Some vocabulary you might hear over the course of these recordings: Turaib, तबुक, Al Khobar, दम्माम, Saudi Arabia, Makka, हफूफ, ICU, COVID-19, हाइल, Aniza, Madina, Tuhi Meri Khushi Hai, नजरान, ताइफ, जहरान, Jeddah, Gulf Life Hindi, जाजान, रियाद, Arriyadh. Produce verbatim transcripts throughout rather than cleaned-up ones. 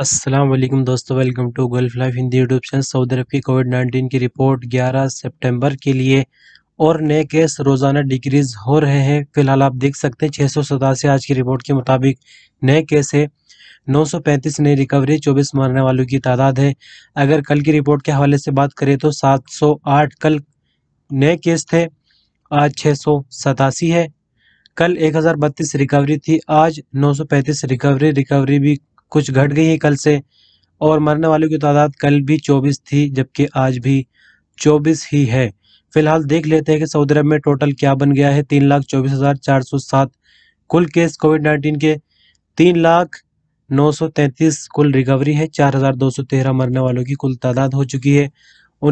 अस्सलाम वालेकुम दोस्तों, welcome to gulf life Hindi YouTube channel. Saudi अरब की कोविड नाइन्टीन की रिपोर्ट ग्यारह सितंबर के लिए और नए केस रोज़ाना डिक्रीज़ हो रहे हैं। फिलहाल आप देख सकते हैं छः सौ सतासी आज की रिपोर्ट के मुताबिक नए केस है, नौ सौ पैंतीस नई रिकवरी, चौबीस मरने वालों की तादाद है। अगर कल की रिपोर्ट के हवाले से बात करें तो सात सौ आठ कल नए केस थे, आज छः सौ सतासी है। कल एक हज़ार बत्तीस रिकवरी थी, आज नौ सौ पैंतीस रिकवरी रिकवरी भी कुछ घट गई है कल से। और मरने वालों की तादाद कल भी चौबीस थी जबकि आज भी चौबीस ही है। फिलहाल देख लेते हैं कि सऊदी अरब में टोटल क्या बन गया है। तीन लाख चौबीस हज़ार चार सौ सात कुल केस कोविड नाइन्टीन के, तीन लाख नौ सौ तैंतीस कुल रिकवरी है, चार हज़ार दो सौ तेरह मरने वालों की कुल तादाद हो चुकी है।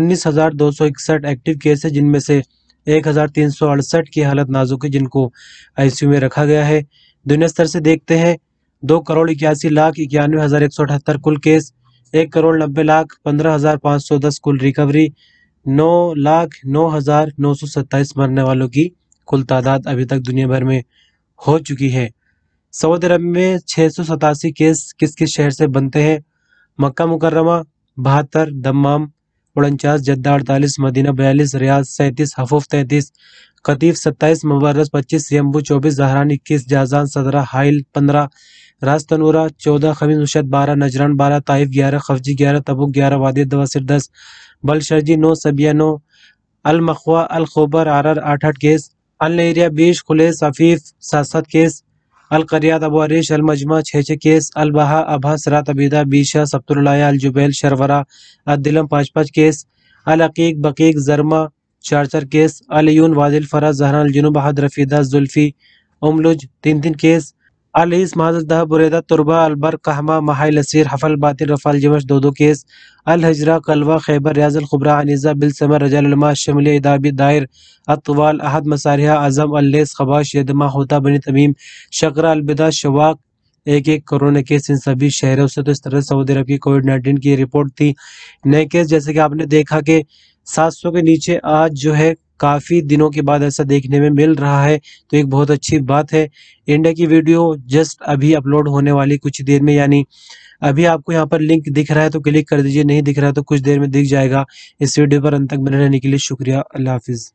उन्नीस हज़ार दो सौ इकसठ एक्टिव केस है, जिनमें से एक हज़ार तीन सौ अड़सठ की हालत नाजुक है, जिनको आई सी यू में रखा गया है। दुनिया स्तर से देखते हैं दो करोड़ इक्यासी लाख इक्यानवे हज़ार एक सौ अठहत्तर कुल केस, एक करोड़ नब्बे लाख पंद्रह हज़ार पाँच सौ दस कुल रिकवरी, नौ लाख नौ हज़ार नौ सौ सत्ताईस मरने वालों की कुल तादाद अभी तक दुनिया भर में हो चुकी है। सऊदी अरब में छः सौ सतासी केस किस किस शहर से बनते हैं? मक्का मुकर्रमा बहत्तर, दम्माम उनचास, जद्दा अड़तालीस, मदीना बयालीस, रियाद सैंतीस, हफूफ तैंतीस, कतीफ़ सत्ताईस, मुबर्रस पच्चीस, सियम्बू चौबीस, जहरान इक्कीस, जाजान सत्रह, हाइल पंद्रह, रास्तनूरा चौदह, खमीस नुशत बारह, नजरान बारह, ताइफ ग्यारह, खफजी ग्यारह, तबुक ग्यारह, वादी दवासिर दस, बलशर्जी नौ, सबिया नौ, अलमखवा अल खोबर आरर आठ केस, अल एरिया बीस, खुलेस अफीफ सात सात केस, अलकरियात अबू अरीश अलमजमा छः छः केस, अलबहा अबहा सरात अबीदा बीशा सब्तुल्लाया अलजुबैल शरवरा अदिलम पाँच पाँच केस, अलअकीक बकीक जरमा चार चार केस, अलयून वादिल फरा जहरान अलजुनूब अहद रफीदा जुल्फ़ी उमलुज तीन तीन केस, अलीस महाजदा बुरेदा तुरबा अलबर कहमा महाइल असीर हफल बातिल रफाल जमश दो दो केस, अलहजरा कलवा खैबर रियाज अल खुबरा अनीजा बिलसमर रजालमा शमल इदाबी दायर अतवाल अहद मसारिया अजम अल्लेस खबाश यदमा होता बनी तमीम शकरा अलबिदा शवाक एक एक कोरोना केस इन सभी शहरों से। तो इस तरह सऊदी अरब की कोविड नाइन्टीन की रिपोर्ट थी। नए केस जैसे कि आपने देखा कि सात सौ के नीचे आज जो है काफ़ी दिनों के बाद ऐसा देखने में मिल रहा है, तो एक बहुत अच्छी बात है। इंडिया की वीडियो जस्ट अभी अपलोड होने वाली कुछ देर में, यानी अभी आपको यहाँ पर लिंक दिख रहा है तो क्लिक कर दीजिए, नहीं दिख रहा है तो कुछ देर में दिख जाएगा। इस वीडियो पर अंत तक बने रहने के लिए शुक्रिया। अल्लाह हाफिज़।